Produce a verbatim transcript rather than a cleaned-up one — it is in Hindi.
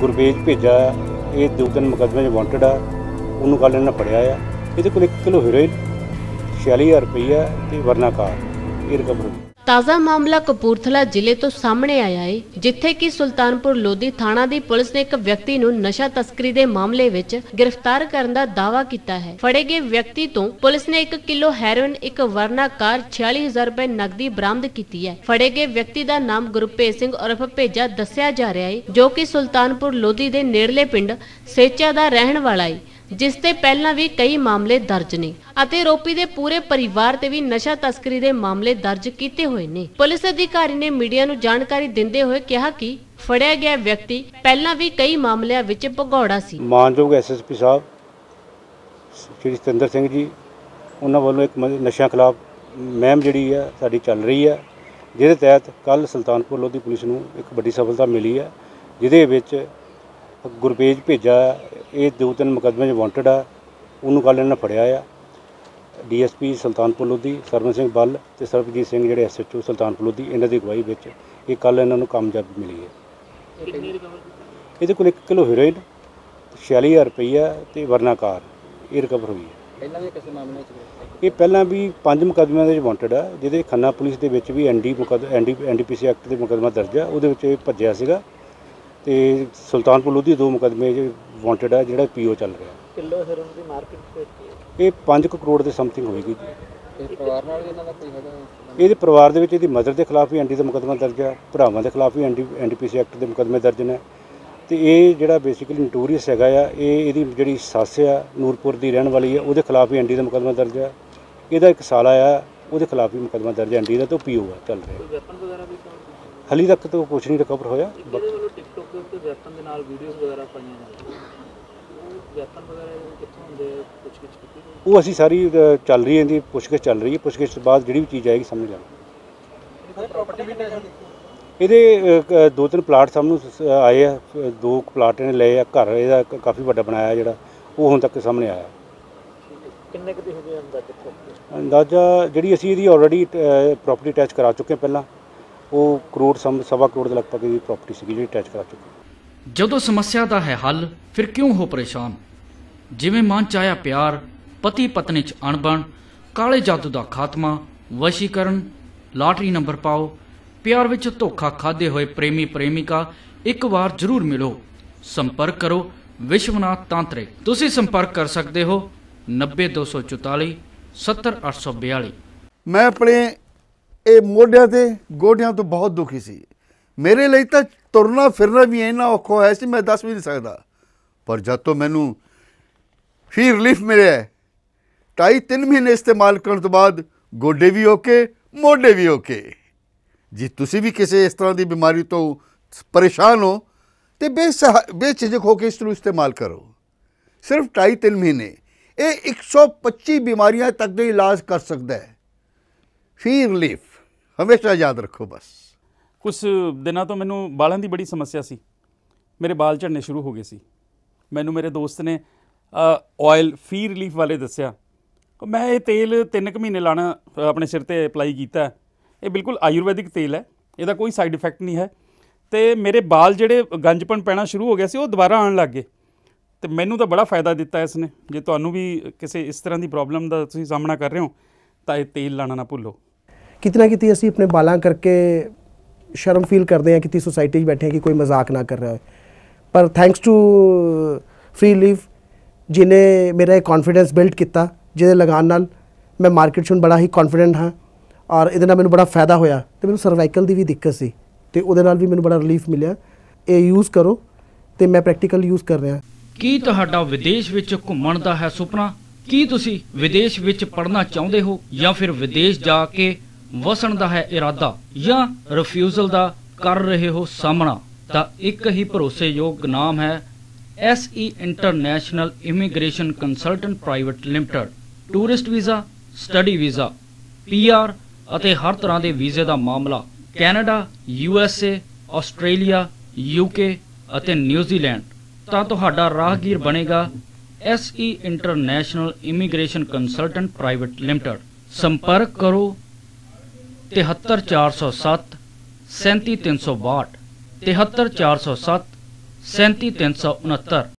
गुरपेज भेजा ये दो तीन मुकदमे च वांटेड आ उन्होंने कल इन्हें फड़िया आ। ये कोल एक किलो हीरोइन छियाली हज़ार रुपया तो वरना कार ये रिकवर। ताज़ा मामला कपूरथला जिले तो सामने आया है जिथे कि सुल्तानपुर लोधी थाणा दी पुलिस ने एक व्यक्ति नूं नशा तस्करी दे मामले विच गिरफ्तार करन दा दावा कीता है। फड़े गए व्यक्ति तो पुलिस ने एक किलो हैरोइन एक वरना कार छियाली हजार रुपए नकदी बरामद कीती है। फड़े गए व्यक्ति दा नाम गुरपेज सिंह उर्फ भेजा दस्या जा रहा है जो कि सुल्तानपुर लोधी दे नेड़ले पिंड सेचा दा रहण वाला है जिस ते पहला भी कई मामले दर्ज ने अते आरोपी दे पूरे परिवार ते भी नशा तस्करी दे मामले दर्ज कीते होए ने। पुलिस अधिकारी ने मीडिया नू जानकारी दिंदे होए कहा कि फड़िया गया व्यक्ति पहला भी कई मामलों विच भगौड़ा सी। मानयोग एसएसपी साहब श्री सतिंदर सिंह जी उन्होंने वालों एक नशा खिलाफ मुहिम जिहड़ी है साडी चल रही है जिहदे तहत कल सुल्तानपुर लोधी पुलिस नू एक वड्डी सफलता मिली है जिहदे विच गुरपेज भेजा ये दो तीन मुकदमे वांटेड आ उन्होंने कल इन्हें फड़िया आ। D S P Sultanpur Lodhi Sarwan Singh Bal ते सरबजीत सिंह जिहड़े S H O Sultanpur Lodhi इन्हां दी अगवाई विच ये कल इन्हां नूं कामयाबी मिली है। ये कोल एक किलो हीरोइन छियाली हज़ार रुपया तो वरना कार ये रिकवर हुई है। ये पहला भी पांच मुकदमे दे वांटेड आ जिहदे खन्ना पुलिस दे विच भी एन डी मुकदमा N D N D P C act दे मुकदमा दर्ज आ उहदे विच इह भज्जिआ सीगा। सुल्तानपुर लोधी दो मुकदमे वांटेड है जिहड़ा पीओ चल रहा है। किलो हीरोइन दी मार्केट ये पाँच करोड़ के समथिंग होगी। ये परिवार दे विच इहदी मदर के खिलाफ भी एन डी का मुकदमा दर्ज है भरावां के खिलाफ भी N D N D P C act के मुकदमे दर्ज ने। तो ये जिहड़ा बेसिकली नोटोरियस हैगा आ ये जिहड़ी सस आ नूरपुर की रहने वाली है उहदे खिलाफ भी एन डी का मुकदमा दर्ज है। इहदा एक साला आ उहदे खिलाफ भी मुकदमा दर्ज है एन डी का तो पीओ है चल रहा है। हाली तक तो कुछ नहीं रिकवर होया। वो असी सारी चल रही है पुछगिछ चल रही है पुछगिछ तो बाद जिहड़ी भी चीज़ आएगी सामने जाएगी। ये दो तीन प्लाट सामने आए है दो प्लाट इन्हें ले घर इहदा काफ़ी वड्डा बनाया जिहड़ा वो हुण तक सामने आया। अंदाजा जिहड़ी असी इहदी ऑलरेडी प्रॉपर्टी अटैच करा चुके हैं पहला ਉਹ ਕਰੋੜ सवा करोड़ के लगभग की प्रॉपर्टी सी जी अटैच करा चुके। ਜਦੋਂ समस्या का है हल फिर क्यों हो परेशान। जिवें मन च आया प्यार पति पत्नी च अणबण काले जादू का खात्मा वशीकरण लाटरी नंबर पाओ प्यार विच धोखा खाधे हुए प्रेमी प्रेमिका एक बार जरूर मिलो। संपर्क करो विश्वनाथ तांत्रिक। तुसीं संपर्क कर सकते हो नब्बे दो सौ चौताली सत्तर अठ सौ बयाली। मैं अपने ਇਹ ਮੋਢਿਆਂ ਤੇ ਗੋਡਿਆਂ ਤੋਂ ਬਹੁਤ ਦੁਖੀ ਸੀ। ਮੇਰੇ ਲਈ ਤਾਂ ਤੁਰਨਾ ਫਿਰਨਾ ਵੀ ਇੰਨਾ ਔਖਾ ਹੋਇਆ ਸੀ ਮੈਂ ਦੱਸ ਵੀ ਨਹੀਂ ਸਕਦਾ। ਪਰ ਜਦ ਤੋਂ ਮੈਨੂੰ ਫ੍ਰੀ ਰਿਲੀਫ ਮਿਲਿਆ ਢਾਈ ਤਿੰਨ ਮਹੀਨੇ ਇਸਤੇਮਾਲ ਕਰਨ ਤੋਂ ਬਾਅਦ ਗੋਡੇ ਵੀ ਓਕੇ ਮੋਢੇ ਵੀ ਓਕੇ। ਜੇ ਤੁਸੀਂ ਵੀ ਕਿਸੇ ਇਸ ਤਰ੍ਹਾਂ ਦੀ ਬਿਮਾਰੀ ਤੋਂ ਪਰੇਸ਼ਾਨ ਹੋ ਤਾਂ ਬੇਸਹਾ ਬੇਝਿਜਕ ਹੋ ਕੇ ਇਸ ਨੂੰ ਇਸਤੇਮਾਲ ਕਰੋ। ਸਿਰਫ ਢਾਈ ਤਿੰਨ ਮਹੀਨੇ ਇਹ ਇੱਕ ਸੌ ਪੱਚੀ ਬਿਮਾਰੀਆਂ ਤੱਕ ਦਾ ਇਲਾਜ ਕਰ ਸਕਦਾ ਹੈ। ਫ੍ਰੀ ਰਿਲੀਫ हमेशा याद रखो। बस कुछ दिनों तो मैनू बालों की बड़ी समस्या सी। मेरे बाल झड़ने शुरू हो गए सी। मैनू मेरे दोस्त ने ऑयल फ्री रिलीफ वाले दस्या। मैं ये तेल तीन क महीने लाना अपने सिर पर अप्लाई किया। ये बिल्कुल आयुर्वैदिक तेल है इसका कोई साइड इफेक्ट नहीं है। तो मेरे बाल जोड़े गंजपन पैना शुरू हो गया सी वो दोबारा आने लग गए। तो मैनू तो बड़ा फायदा दिता इसने। जे तुहानू भी किसी इस तरह की प्रॉब्लम का तुसीं सामना कर रहे हो तो ये तेल लाना ना भुल्लो। कितना कितनी असी अपने बालों करके शर्म फील करते हैं कि सोसाइटी बैठे हैं कि कोई मजाक ना कर रहा है। पर थैंक्स टू फ्री रिलीफ जिन्हें मेरा कॉन्फिडेंस बिल्ड किया जिसे लगान नाल मैं मार्केट से बड़ा ही कॉन्फिडेंट हाँ और ये मैं बड़ा फायदा होया। तो मैं सर्वाइकल की भी दिक्कत सी तो वो भी मैं बड़ा रिलीफ मिले। ये यूज़ करो तो मैं प्रैक्टिकल यूज़ कर रहा। की तुहाडा विदेश विच घुम्मण दा है सुपना। की तुसी विदेश विच पढ़ना चाहते हो या फिर विदेश जाके वसन का है इरादा या रिफ्यूजल का कर रहे हो सामना। तो एक ही भरोसेयोग नाम है S E international immigration consultant private limited. Tourist visa study visa P R और हर तरह के वीज़े का मामला Canada U S A Australia UK और न्यूजीलैंड। तो तुहाडा राहगीर बनेगा S E international immigration consultant private limited. संपर्क करो तिहत्तर चार सौ सत्त सैंती तीन सौ बाहठ तिहत्तर चार सौ सत्त सैंती तीन सौ उनहत्तर